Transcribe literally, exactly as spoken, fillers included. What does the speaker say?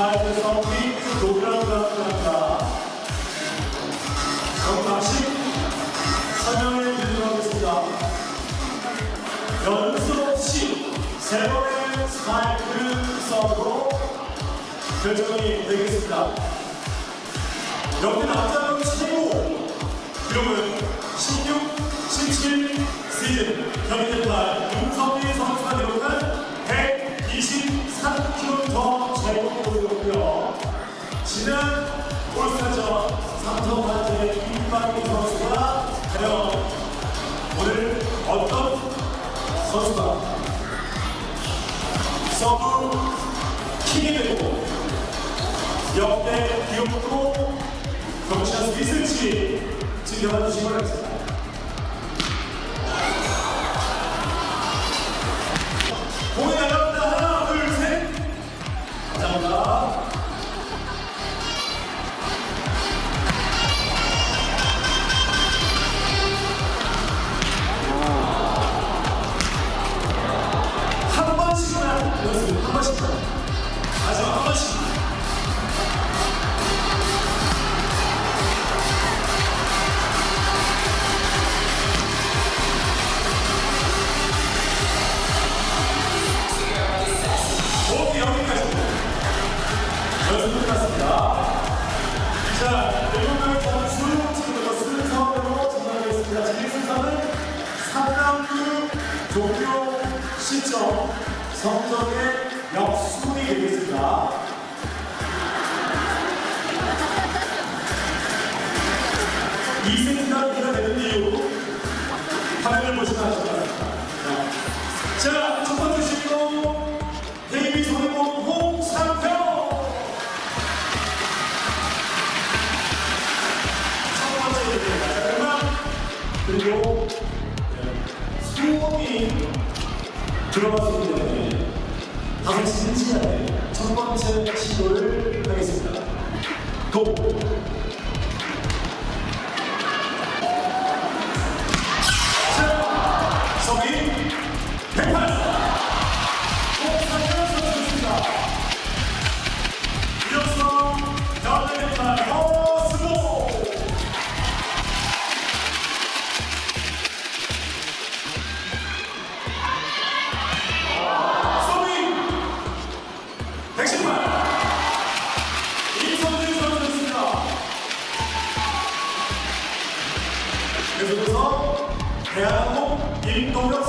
사회에서 삐끗 노래라고 합니다. 그럼 다시 설명해 드리도록 하겠습니다. 연습 없이 세 번의 스파이크를 수업으로 결정이 되겠습니다. 여기 남자는 십오, 그러면 십육, 십칠, 시즌 경기대판 윤석희 선수가 기록한 백이십삼 킬로미터 최고고요. 지난 올스타전 삼성화재 김광희 선수가 과연 오늘 어떤 선수가 서브 킥이 되고 역대 기록으로 경신할 수 있을지 지켜봐 주시기 바랍니다. 공이 날아갑니다. 하나, 둘, 셋. 감사합니다. 한 번씩만 연습, 한 번씩만. 마지막 한 번씩. 종료 시점 성적의 역순이 되겠습니다. 이 승이나 이가 되는 이유 화면을 보시면 아실 것 같습니다. 자, 첫 번째 실고 데이비 손해공 홍상표. 첫 번째 실고 음악 그리고 수영이 들어가기 때문에 다들 진지하게 첫 번째 시도를 하겠습니다. 고! 자, 서기 백팔! 오, 상대가 선수입니다. 이어서 연대 백팔, 어, 수고! 계속해서 대한항공 임동현